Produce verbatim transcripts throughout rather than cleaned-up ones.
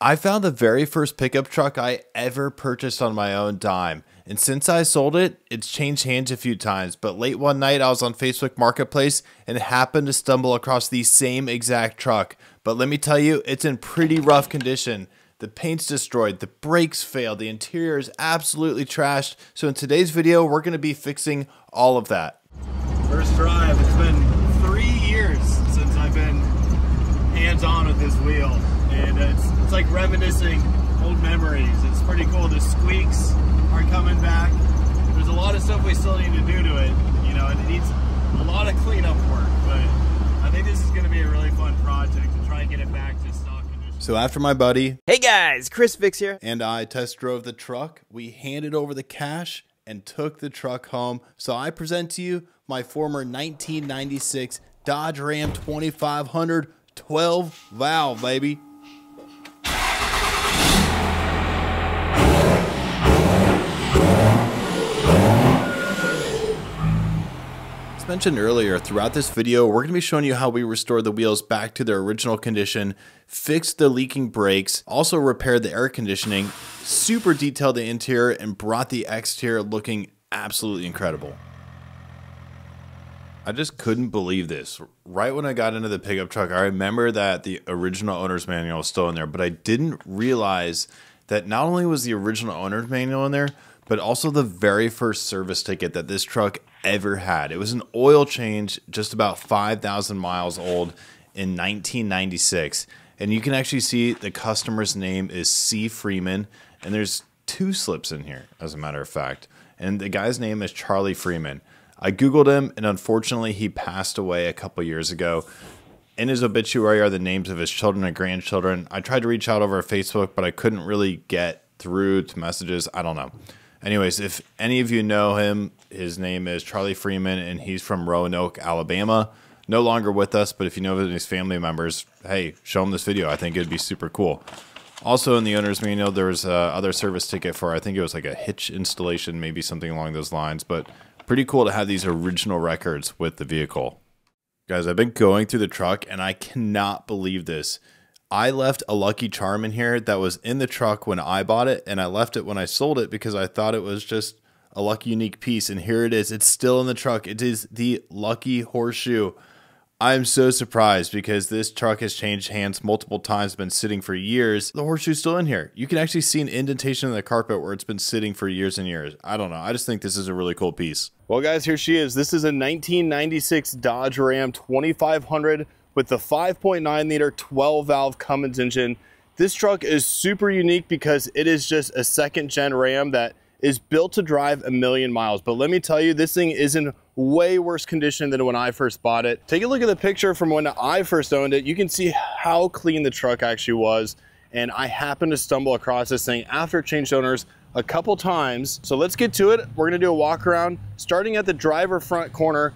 I found the very first pickup truck I ever purchased on my own dime, and since I sold it, it's changed hands a few times, but late one night I was on Facebook Marketplace and happened to stumble across the same exact truck. But let me tell you, it's in pretty rough condition. The paint's destroyed, the brakes failed, the interior is absolutely trashed, so in today's video we're going to be fixing all of that. First drive, it's been three years since I've been hands-on with this wheel. And it's, it's like reminiscing old memories. It's pretty cool. The squeaks are coming back. There's a lot of stuff we still need to do to it. You know, it needs a lot of cleanup work, but I think this is going to be a really fun project to try and get it back to stock condition. So after my buddy, hey guys, Chris Fix here, and I test drove the truck, we handed over the cash and took the truck home. So I present to you my former nineteen ninety-six Dodge Ram twenty-five hundred twelve valve, baby. Mentioned earlier, throughout this video we're going to be showing you how we restored the wheels back to their original condition, fixed the leaking brakes, also repaired the air conditioning, super detailed the interior, and brought the exterior looking absolutely incredible. I just couldn't believe this. Right when I got into the pickup truck, I remember that the original owner's manual was still in there, but I didn't realize that not only was the original owner's manual in there, but also the very first service ticket that this truck ever had. It was an oil change, just about five thousand miles old in nineteen ninety-six. And you can actually see the customer's name is C. Freeman. And there's two slips in here, as a matter of fact. And the guy's name is Charlie Freeman. I Googled him, and unfortunately, he passed away a couple years ago. In his obituary are the names of his children and grandchildren. I tried to reach out over Facebook, but I couldn't really get through to messages. I don't know. Anyways, if any of you know him, his name is Charlie Freeman, and he's from Roanoke, Alabama. No longer with us, but if you know of his family members, hey, show him this video. I think it'd be super cool. Also, in the owner's manual, there was another service ticket for, I think it was like a hitch installation, maybe something along those lines. But pretty cool to have these original records with the vehicle. Guys, I've been going through the truck, and I cannot believe this. I left a Lucky Charm in here that was in the truck when I bought it, and I left it when I sold it because I thought it was just a lucky unique piece, and here it is. It's still in the truck. It is the Lucky Horseshoe. I'm so surprised because this truck has changed hands multiple times, been sitting for years. The horseshoe's still in here. You can actually see an indentation in the carpet where it's been sitting for years and years. I don't know. I just think this is a really cool piece. Well, guys, here she is. This is a nineteen ninety-six Dodge Ram twenty-five hundred with the five point nine liter twelve valve Cummins engine. This truck is super unique because it is just a second gen Ram that is built to drive a million miles. But let me tell you, this thing is in way worse condition than when I first bought it. Take a look at the picture from when I first owned it. You can see how clean the truck actually was. And I happened to stumble across this thing after it changed owners a couple times. So let's get to it. We're gonna do a walk around. Starting at the driver front corner,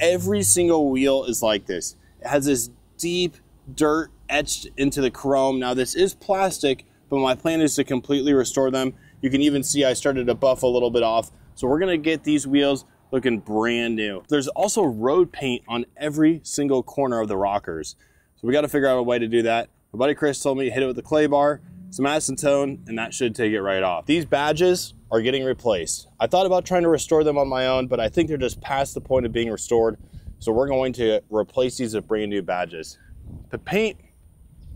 every single wheel is like this. It has this deep dirt etched into the chrome. Now this is plastic, but my plan is to completely restore them. You can even see I started to buff a little bit off. So we're gonna get these wheels looking brand new. There's also road paint on every single corner of the rockers. So we gotta figure out a way to do that. My buddy Chris told me hit it with a clay bar, some acetone, and that should take it right off. These badges are getting replaced. I thought about trying to restore them on my own, but I think they're just past the point of being restored. So we're going to replace these with brand new badges. The paint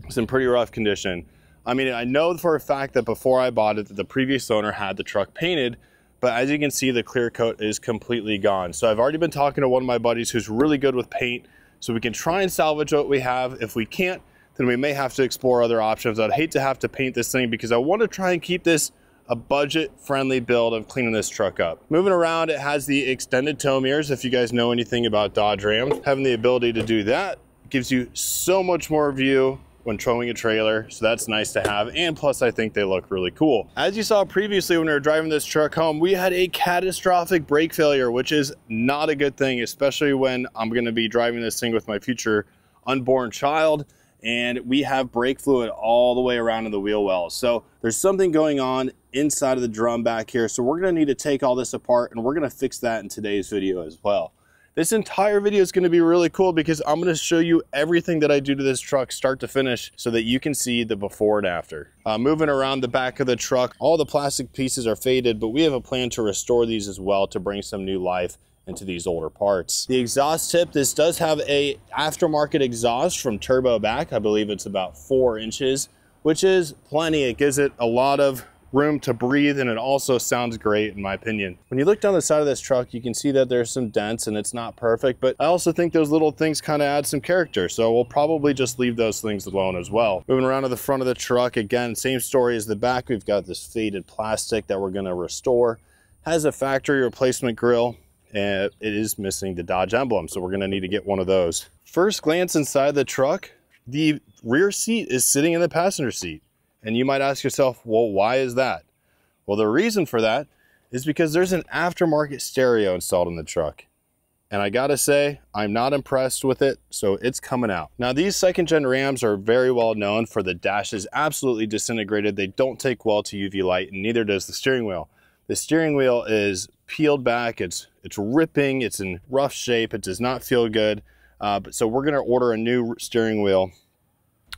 is in pretty rough condition. I mean, I know for a fact that before I bought it, that the previous owner had the truck painted, but as you can see, the clear coat is completely gone. So I've already been talking to one of my buddies who's really good with paint, so we can try and salvage what we have. If we can't, then we may have to explore other options. I'd hate to have to paint this thing because I want to try and keep this a budget-friendly build of cleaning this truck up. Moving around, it has the extended tow mirrors. If you guys know anything about Dodge Ram, having the ability to do that gives you so much more view when towing a trailer, so that's nice to have, and plus I think they look really cool. As you saw previously when we were driving this truck home, we had a catastrophic brake failure, which is not a good thing, especially when I'm gonna be driving this thing with my future unborn child, and we have brake fluid all the way around in the wheel well. So there's something going on inside of the drum back here, so we're gonna need to take all this apart, and we're gonna fix that in today's video as well. This entire video is going to be really cool because I'm going to show you everything that I do to this truck start to finish so that you can see the before and after. Uh, moving around the back of the truck, all the plastic pieces are faded, but we have a plan to restore these as well to bring some new life into these older parts. The exhaust tip, this does have a aftermarket exhaust from Turbo Back. I believe it's about four inches, which is plenty. It gives it a lot of room to breathe, and it also sounds great in my opinion. When you look down the side of this truck, you can see that there's some dents and it's not perfect, but I also think those little things kind of add some character, so we'll probably just leave those things alone as well. Moving around to the front of the truck, again, same story as the back. We've got this faded plastic that we're gonna restore. Has a factory replacement grill, and it is missing the Dodge emblem, so we're gonna need to get one of those. First glance inside the truck, the rear seat is sitting in the passenger seat. And you might ask yourself, well, why is that? Well, the reason for that is because there's an aftermarket stereo installed in the truck. And I gotta say, I'm not impressed with it, so it's coming out. Now, these second gen Rams are very well known for the dashes absolutely disintegrated. They don't take well to U V light, and neither does the steering wheel. The steering wheel is peeled back, it's, it's ripping, it's in rough shape, it does not feel good. Uh, but, so we're gonna order a new steering wheel,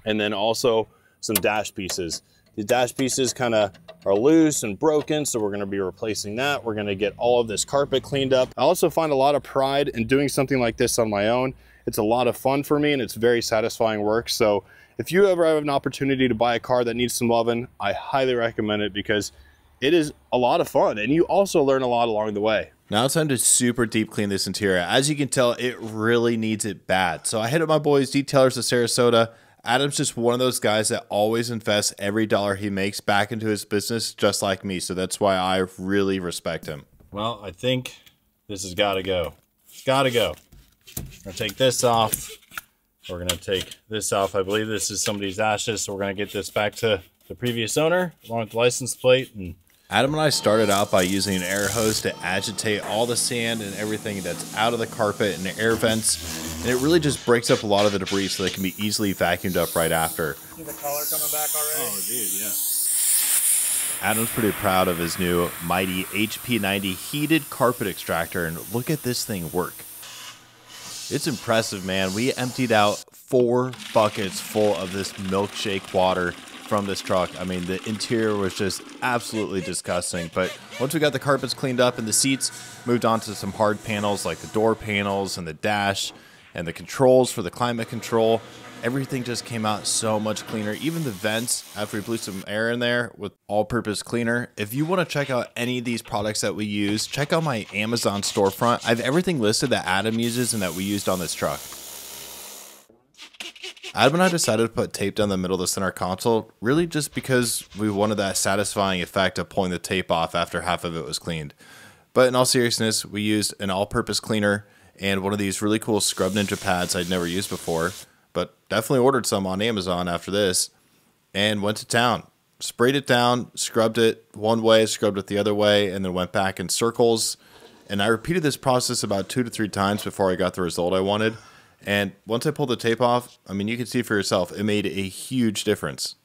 and then also some dash pieces. The dash pieces kind of are loose and broken, so we're going to be replacing that. We're going to get all of this carpet cleaned up. I also find a lot of pride in doing something like this on my own. It's a lot of fun for me, and it's very satisfying work. So if you ever have an opportunity to buy a car that needs some loving, I highly recommend it because it is a lot of fun, and you also learn a lot along the way. Now it's time to super deep clean this interior. As you can tell, it really needs it bad. So I hit up my boys, Detailers of Sarasota. Adam's just one of those guys that always invests every dollar he makes back into his business, just like me. So that's why I really respect him. Well, I think this has got to go. Got to go. We're going to take this off. We're going to take this off. I believe this is somebody's ashes. So we're going to get this back to the previous owner along with the license plate. And Adam and I started out by using an air hose to agitate all the sand and everything that's out of the carpet and the air vents, and it really just breaks up a lot of the debris so they can be easily vacuumed up right after. See the color coming back already? Oh, dude, yeah. Adam's pretty proud of his new Mighty H P ninety heated carpet extractor, and look at this thing work. It's impressive, man. We emptied out four buckets full of this milkshake water from this truck. I mean, the interior was just absolutely disgusting, but once we got the carpets cleaned up and the seats, moved on to some hard panels like the door panels and the dash and the controls for the climate control, everything just came out so much cleaner. Even the vents, after we blew some air in there with all-purpose cleaner. If you want to check out any of these products that we use, check out my Amazon storefront. I have everything listed that Adam uses and that we used on this truck. Adam and I decided to put tape down the middle of the center console, really just because we wanted that satisfying effect of pulling the tape off after half of it was cleaned. But in all seriousness, we used an all-purpose cleaner and one of these really cool Scrub Ninja pads I'd never used before, but definitely ordered some on Amazon after this, and went to town. Sprayed it down, scrubbed it one way, scrubbed it the other way, and then went back in circles. And I repeated this process about two to three times before I got the result I wanted. And once I pulled the tape off, I mean, you can see for yourself, it made a huge difference.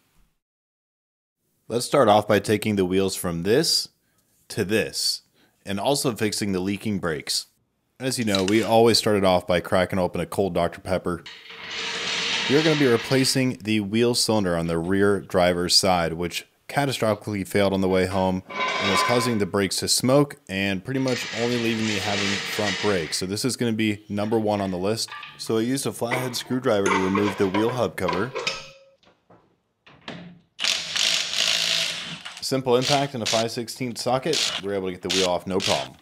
Let's start off by taking the wheels from this to this, and also fixing the leaking brakes. As you know, we always started off by cracking open a cold Doctor Pepper. We're going to be replacing the wheel cylinder on the rear driver's side, which catastrophically failed on the way home and was causing the brakes to smoke and pretty much only leaving me having front brakes. So this is going to be number one on the list. So I used a flathead screwdriver to remove the wheel hub cover. Simple impact in a five sixteenths socket. We were able to get the wheel off no problem.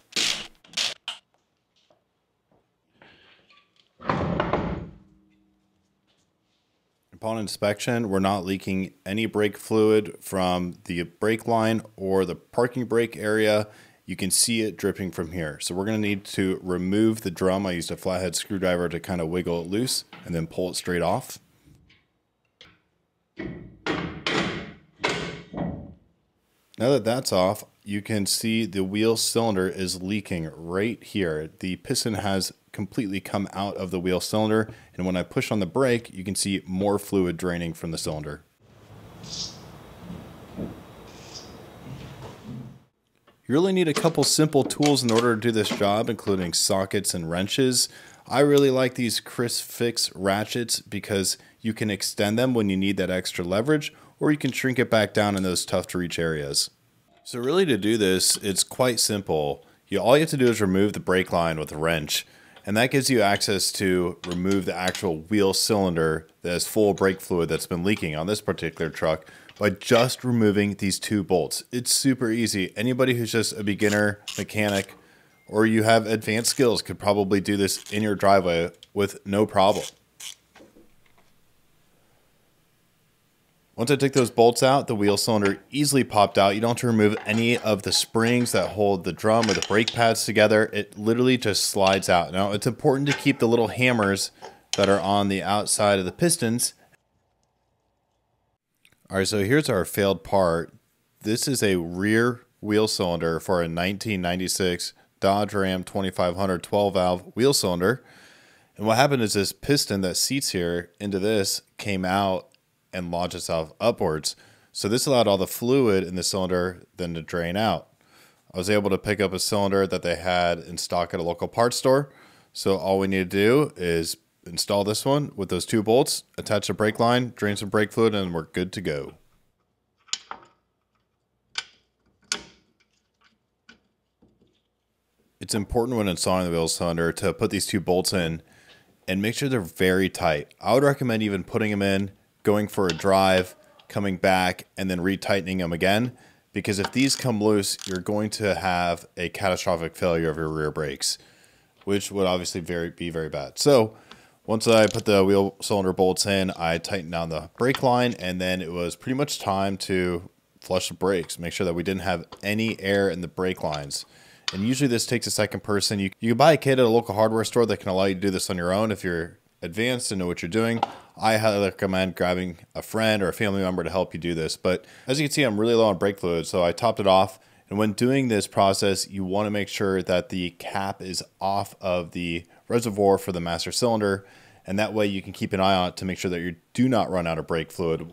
Upon inspection, we're not leaking any brake fluid from the brake line or the parking brake area. You can see it dripping from here. So we're going to need to remove the drum. I used a flathead screwdriver to kind of wiggle it loose and then pull it straight off. Now that that's off, you can see the wheel cylinder is leaking right here. The piston has completely come out of the wheel cylinder, and when I push on the brake, you can see more fluid draining from the cylinder. You really need a couple simple tools in order to do this job, including sockets and wrenches. I really like these Chris Fix ratchets because you can extend them when you need that extra leverage, or you can shrink it back down in those tough to reach areas. So really to do this, it's quite simple. You, all you have to do is remove the brake line with a wrench, and that gives you access to remove the actual wheel cylinder that is full of brake fluid that's been leaking on this particular truck by just removing these two bolts. It's super easy. Anybody who's just a beginner mechanic or you have advanced skills could probably do this in your driveway with no problem. Once I took those bolts out, the wheel cylinder easily popped out. You don't have to remove any of the springs that hold the drum or the brake pads together. It literally just slides out. Now, it's important to keep the little hammers that are on the outside of the pistons. All right, so here's our failed part. This is a rear wheel cylinder for a nineteen ninety-six Dodge Ram twenty-five hundred twelve valve wheel cylinder. And what happened is this piston that seats here into this came out and lodged itself upwards. So this allowed all the fluid in the cylinder then to drain out. I was able to pick up a cylinder that they had in stock at a local parts store. So all we need to do is install this one with those two bolts, attach a brake line, drain some brake fluid, and we're good to go. It's important when installing the wheel cylinder to put these two bolts in and make sure they're very tight. I would recommend even putting them in, going for a drive, coming back, and then retightening them again, because if these come loose, you're going to have a catastrophic failure of your rear brakes, which would obviously very be very bad. So once I put the wheel cylinder bolts in, I tightened down the brake line, and then it was pretty much time to flush the brakes, make sure that we didn't have any air in the brake lines. And usually this takes a second person. You, you can buy a kit at a local hardware store that can allow you to do this on your own if you're advanced and know what you're doing. I highly recommend grabbing a friend or a family member to help you do this. But as you can see, I'm really low on brake fluid, so I topped it off. And when doing this process, you want to make sure that the cap is off of the reservoir for the master cylinder. And that way you can keep an eye on it to make sure that you do not run out of brake fluid.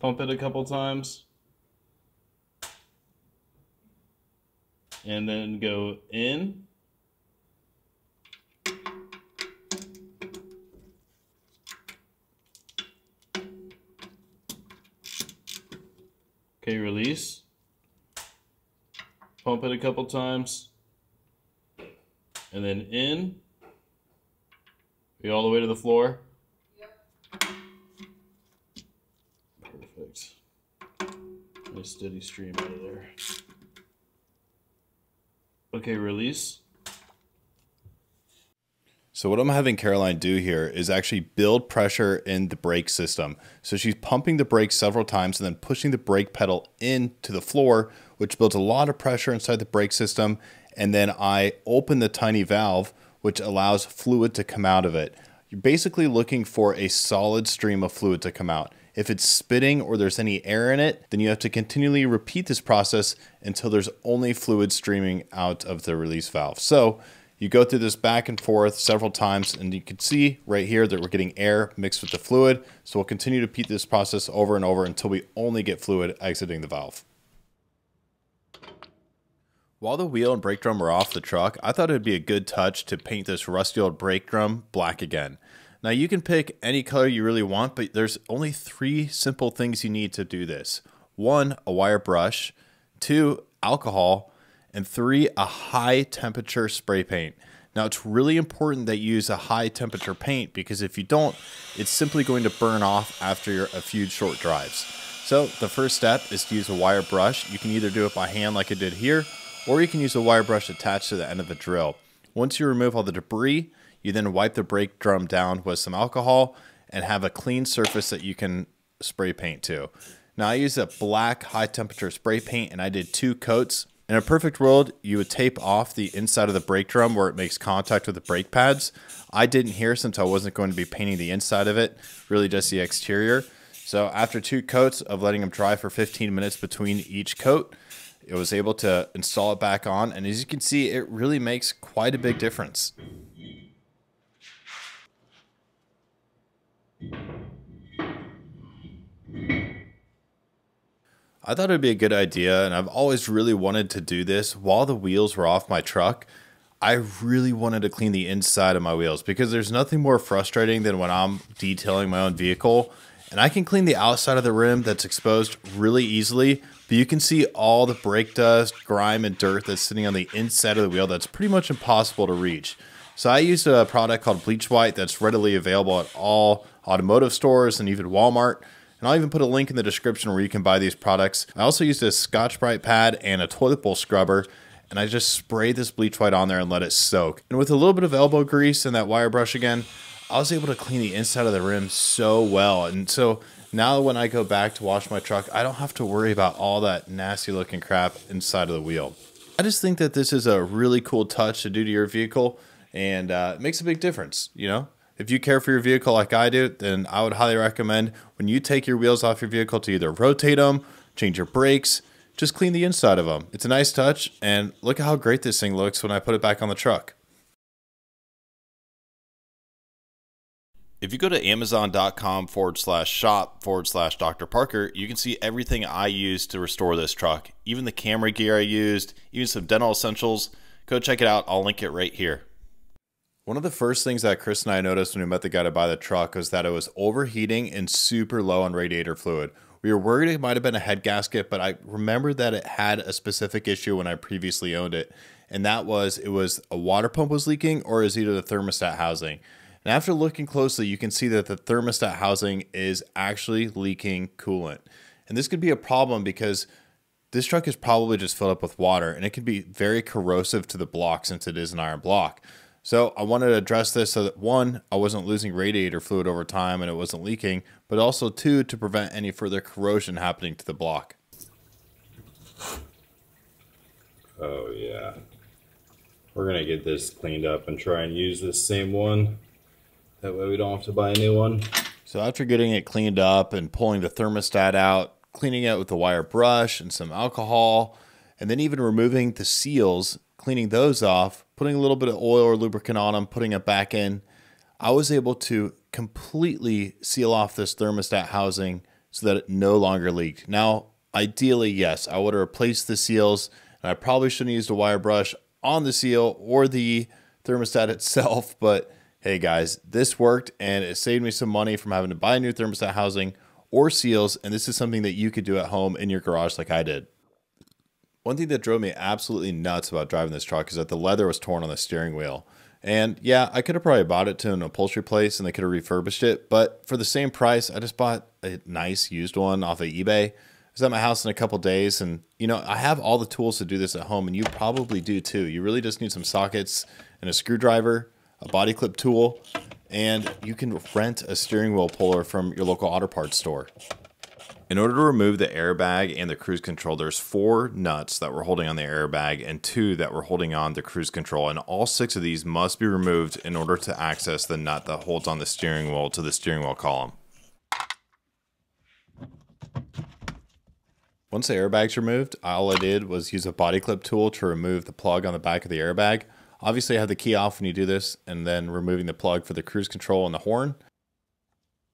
Pump it a couple times, and then go in, okay, release, pump it a couple times, and then in. Are you all the way to the floor? Nice steady stream out of there. Okay, release. So what I'm having Caroline do here is actually build pressure in the brake system. So she's pumping the brake several times and then pushing the brake pedal into the floor, which builds a lot of pressure inside the brake system. And then I open the tiny valve, which allows fluid to come out of it. You're basically looking for a solid stream of fluid to come out. If it's spitting or there's any air in it, then you have to continually repeat this process until there's only fluid streaming out of the release valve. So you go through this back and forth several times, and you can see right here that we're getting air mixed with the fluid. So we'll continue to repeat this process over and over until we only get fluid exiting the valve. While the wheel and brake drum were off the truck, I thought it'd be a good touch to paint this rusty old brake drum black again. Now you can pick any color you really want, but there's only three simple things you need to do this. One, a wire brush, two, alcohol, and three, a high temperature spray paint. Now it's really important that you use a high temperature paint, because if you don't, it's simply going to burn off after your, a few short drives. So the first step is to use a wire brush. You can either do it by hand like I did here, or you can use a wire brush attached to the end of a drill. Once you remove all the debris, you then wipe the brake drum down with some alcohol and have a clean surface that you can spray paint to. Now I use a black high temperature spray paint, and I did two coats. In a perfect world, you would tape off the inside of the brake drum where it makes contact with the brake pads. I didn't here since I wasn't going to be painting the inside of it, really just the exterior. So after two coats of letting them dry for fifteen minutes between each coat, I was able to install it back on. And as you can see, it really makes quite a big difference. Thank you. I thought it'd be a good idea, and I've always really wanted to do this while the wheels were off my truck. I really wanted to clean the inside of my wheels because there's nothing more frustrating than when I'm detailing my own vehicle, and I can clean the outside of the rim that's exposed really easily, but you can see all the brake dust, grime, and dirt that's sitting on the inside of the wheel that's pretty much impossible to reach. So I used a product called Bleach White that's readily available at all automotive stores and even Walmart. And I'll even put a link in the description where you can buy these products. I also used a Scotch-Brite pad and a toilet bowl scrubber, and I just sprayed this Bleach White on there and let it soak. And with a little bit of elbow grease and that wire brush again, I was able to clean the inside of the rim so well. And so now when I go back to wash my truck, I don't have to worry about all that nasty looking crap inside of the wheel. I just think that this is a really cool touch to do to your vehicle, and uh, it makes a big difference, you know? If you care for your vehicle like I do, then I would highly recommend when you take your wheels off your vehicle to either rotate them, change your brakes, just clean the inside of them. It's a nice touch, and look at how great this thing looks when I put it back on the truck. If you go to amazon.com forward slash shop forward slash Doctor Parker, you can see everything I used to restore this truck, even the camera gear I used, even some dental essentials. Go check it out. I'll link it right here. One of the first things that Chris and I noticed when we met the guy to buy the truck was that it was overheating and super low on radiator fluid. We were worried it might have been a head gasket, but I remembered that it had a specific issue when I previously owned it, and that was it was a water pump was leaking or is either the thermostat housing. And after looking closely, you can see that the thermostat housing is actually leaking coolant. And this could be a problem because this truck is probably just filled up with water, and it could be very corrosive to the block since it is an iron block. So I wanted to address this so that, one, I wasn't losing radiator fluid over time and it wasn't leaking, but also, two, to prevent any further corrosion happening to the block. Oh yeah. We're going to get this cleaned up and try and use this same one. That way we don't have to buy a new one. So after getting it cleaned up and pulling the thermostat out, cleaning it with a wire brush and some alcohol, and then even removing the seals, cleaning those off, putting a little bit of oil or lubricant on them, putting it back in, I was able to completely seal off this thermostat housing so that it no longer leaked. Now, ideally, yes, I would have replaced the seals, and I probably shouldn't have used a wire brush on the seal or the thermostat itself, but hey guys, this worked, and it saved me some money from having to buy a new thermostat housing or seals, and this is something that you could do at home in your garage like I did. One thing that drove me absolutely nuts about driving this truck is that the leather was torn on the steering wheel. And yeah, I could have probably bought it to an upholstery place and they could have refurbished it, but for the same price, I just bought a nice used one off of eBay. It's at my house in a couple days, and you know, I have all the tools to do this at home, and you probably do too. You really just need some sockets and a screwdriver, a body clip tool, and you can rent a steering wheel puller from your local auto parts store. In order to remove the airbag and the cruise control, there's four nuts that were holding on the airbag and two that were holding on the cruise control, and all six of these must be removed in order to access the nut that holds on the steering wheel to the steering wheel column. Once the airbag's removed, all I did was use a body clip tool to remove the plug on the back of the airbag. Obviously, I have the key off when you do this, and then removing the plug for the cruise control and the horn.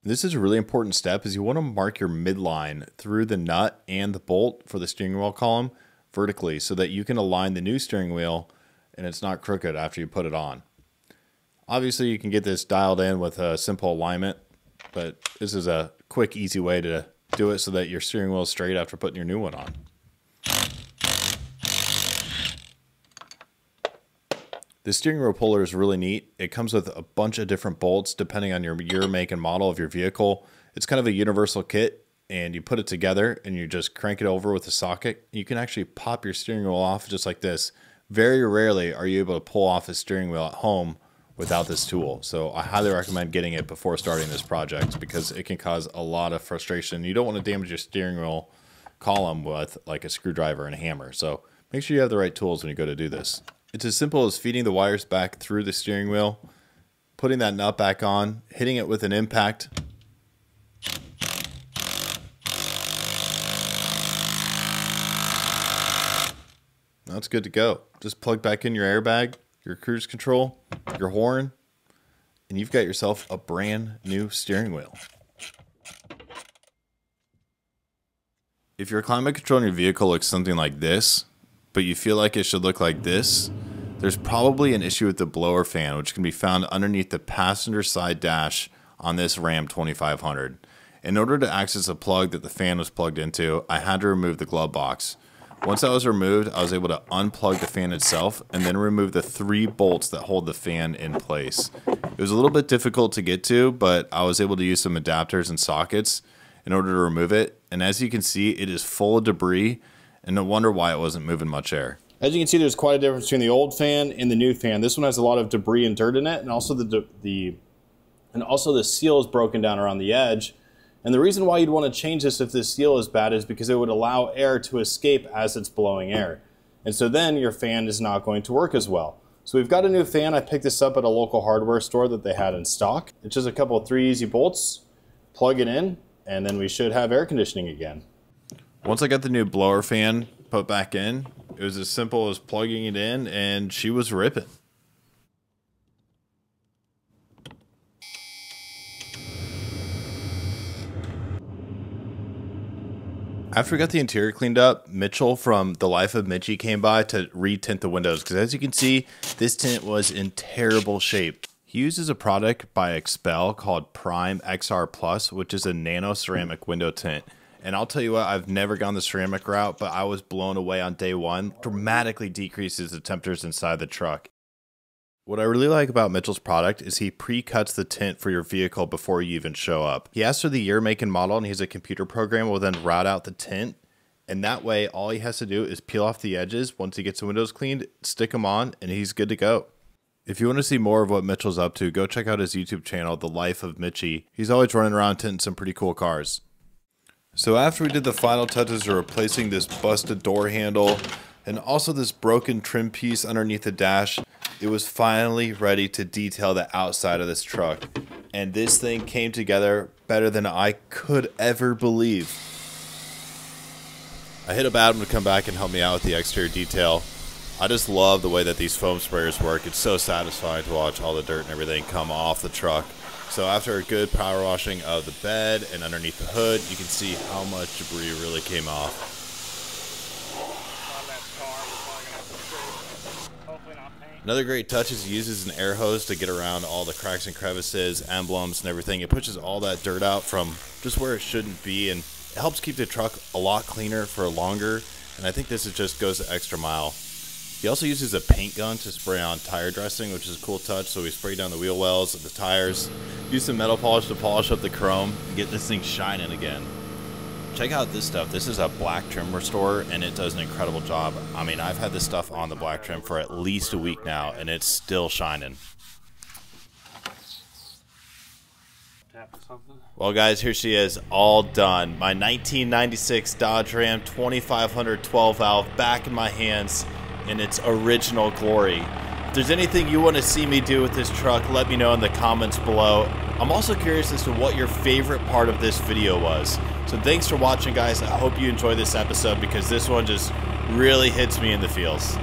This is a really important step, is you want to mark your midline through the nut and the bolt for the steering wheel column vertically so that you can align the new steering wheel and it's not crooked after you put it on. Obviously, you can get this dialed in with a simple alignment, but this is a quick, easy way to do it so that your steering wheel is straight after putting your new one on. The steering wheel puller is really neat. It comes with a bunch of different bolts depending on your year, make, and model of your vehicle. It's kind of a universal kit, and you put it together and you just crank it over with a socket. You can actually pop your steering wheel off just like this. Very rarely are you able to pull off a steering wheel at home without this tool. So I highly recommend getting it before starting this project because it can cause a lot of frustration. You don't want to damage your steering wheel column with like a screwdriver and a hammer. So make sure you have the right tools when you go to do this. It's as simple as feeding the wires back through the steering wheel, putting that nut back on, hitting it with an impact, that's good to go. Just plug back in your airbag, your cruise control, your horn, and you've got yourself a brand new steering wheel. if your climate control in your vehicle looks something like this, but you feel like it should look like this, there's probably an issue with the blower fan, which can be found underneath the passenger side dash on this Ram twenty-five hundred. In order to access the plug that the fan was plugged into, I had to remove the glove box. Once that was removed, I was able to unplug the fan itself and then remove the three bolts that hold the fan in place. It was a little bit difficult to get to, but I was able to use some adapters and sockets in order to remove it. And as you can see, it is full of debris, and no wonder why it wasn't moving much air. As you can see, there's quite a difference between the old fan and the new fan. This one has a lot of debris and dirt in it, and also the, the, and also the seal is broken down around the edge. And the reason why you'd want to change this if this seal is bad is because it would allow air to escape as it's blowing air. And so then your fan is not going to work as well. So we've got a new fan. I picked this up at a local hardware store that they had in stock. It's just a couple of three easy bolts, plug it in, and then we should have air conditioning again. Once I got the new blower fan put back in, it was as simple as plugging it in, and she was ripping. After we got the interior cleaned up, Mitchell from The Life of Mitchie came by to re-tint the windows, because as you can see, this tint was in terrible shape. He uses a product by Expel called Prime X R Plus, which is a nano ceramic window tint. And I'll tell you what, I've never gone the ceramic route, but I was blown away on day one. Dramatically decreases the temperatures inside the truck. What I really like about Mitchell's product is he pre-cuts the tint for your vehicle before you even show up. He asks for the year, make, and model, and he has a computer program will then route out the tint. And that way, all he has to do is peel off the edges once he gets the windows cleaned, stick them on, and he's good to go. If you want to see more of what Mitchell's up to, go check out his YouTube channel, The Life of Mitchie. He's always running around tinting some pretty cool cars. So after we did the final touches to replacing this busted door handle and also this broken trim piece underneath the dash, it was finally ready to detail the outside of this truck, and this thing came together better than I could ever believe. I hit up Adam to come back and help me out with the exterior detail. I just love the way that these foam sprayers work. It's so satisfying to watch all the dirt and everything come off the truck. So after a good power washing of the bed and underneath the hood, you can see how much debris really came off. Another great touch is he uses an air hose to get around all the cracks and crevices, emblems, and everything. It pushes all that dirt out from just where it shouldn't be, and it helps keep the truck a lot cleaner for longer, and I think this just goes the extra mile. He also uses a paint gun to spray on tire dressing, which is a cool touch, so we spray down the wheel wells and the tires, use some metal polish to polish up the chrome, and get this thing shining again. Check out this stuff. This is a black trim restorer, and it does an incredible job. I mean, I've had this stuff on the black trim for at least a week now, and it's still shining. Well, guys, here she is, all done. My nineteen ninety-six Dodge Ram twenty-five hundred twelve valve back in my hands in its original glory. If there's anything you want to see me do with this truck, let me know in the comments below. I'm also curious as to what your favorite part of this video was. So thanks for watching, guys. I hope you enjoyed this episode, because this one just really hits me in the feels.